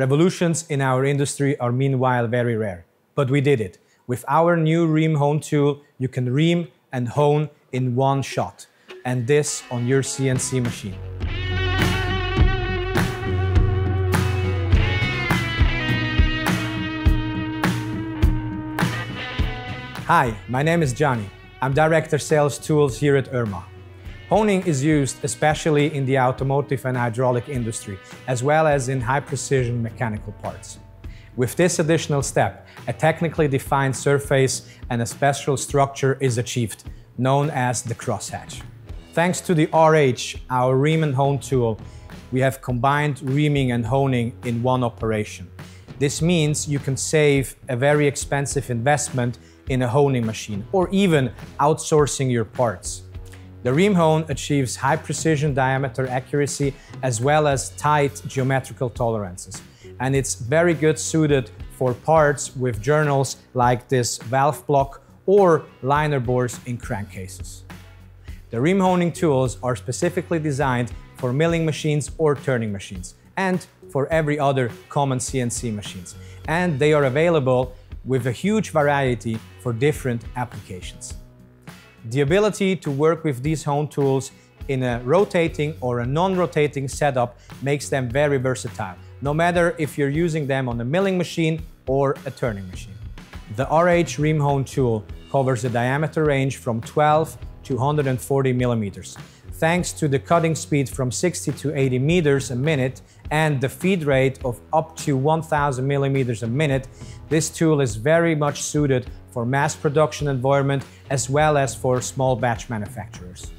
Revolutions in our industry are meanwhile very rare, but we did it. With our new Ream-Hone tool, you can ream and hone in one shot, and this on your CNC machine. Hi, my name is Johnny. I'm Director Sales Tools here at URMA. Honing is used especially in the automotive and hydraulic industry, as well as in high-precision mechanical parts. With this additional step, a technically defined surface and a special structure is achieved, known as the crosshatch. Thanks to the RH, our Ream and Hone tool, we have combined reaming and honing in one operation. This means you can save a very expensive investment in a honing machine, or even outsourcing your parts. The Ream-Hone achieves high precision diameter accuracy as well as tight geometrical tolerances. And it's very good suited for parts with journals like this valve block or liner bores in crankcases. The Ream-Honing tools are specifically designed for milling machines or turning machines and for every other common CNC machines. And they are available with a huge variety for different applications. The ability to work with these hone tools in a rotating or a non-rotating setup makes them very versatile, no matter if you're using them on a milling machine or a turning machine. The RH Ream-Hone tool covers a diameter range from 12 to 140 millimeters. Thanks to the cutting speed from 60 to 80 meters a minute and the feed rate of up to 1,000 millimeters a minute, this tool is very much suited for mass production environment as well as for small batch manufacturers.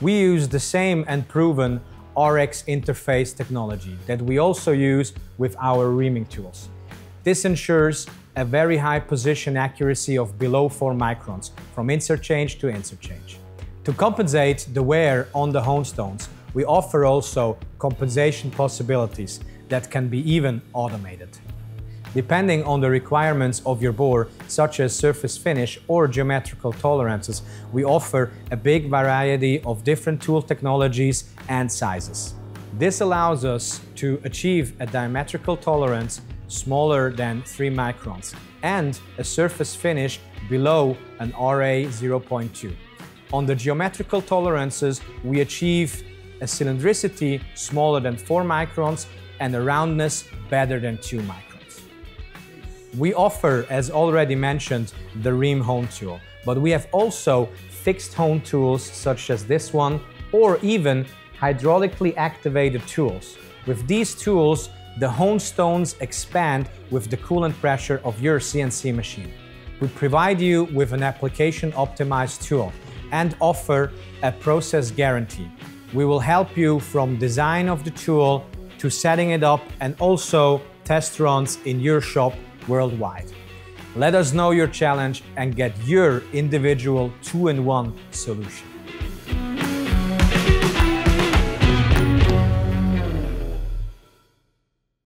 We use the same and proven RX interface technology that we also use with our reaming tools. This ensures a very high position accuracy of below 4 microns from interchange to interchange. To compensate the wear on the hone stones, we offer also compensation possibilities that can be even automated. Depending on the requirements of your bore, such as surface finish or geometrical tolerances, we offer a big variety of different tool technologies and sizes. This allows us to achieve a diametrical tolerance smaller than 3 microns and a surface finish below an RA 0.2. On the geometrical tolerances, we achieve a cylindricity smaller than 4 microns and a roundness better than 2 microns. We offer, as already mentioned, the Ream-Hone tool, but we have also fixed hone tools such as this one, or even hydraulically activated tools. With these tools, the hone stones expand with the coolant pressure of your CNC machine. We provide you with an application-optimized tool and offer a process guarantee. We will help you from design of the tool to setting it up and also test runs in your shop worldwide. Let us know your challenge and get your individual 2-in-1 solution.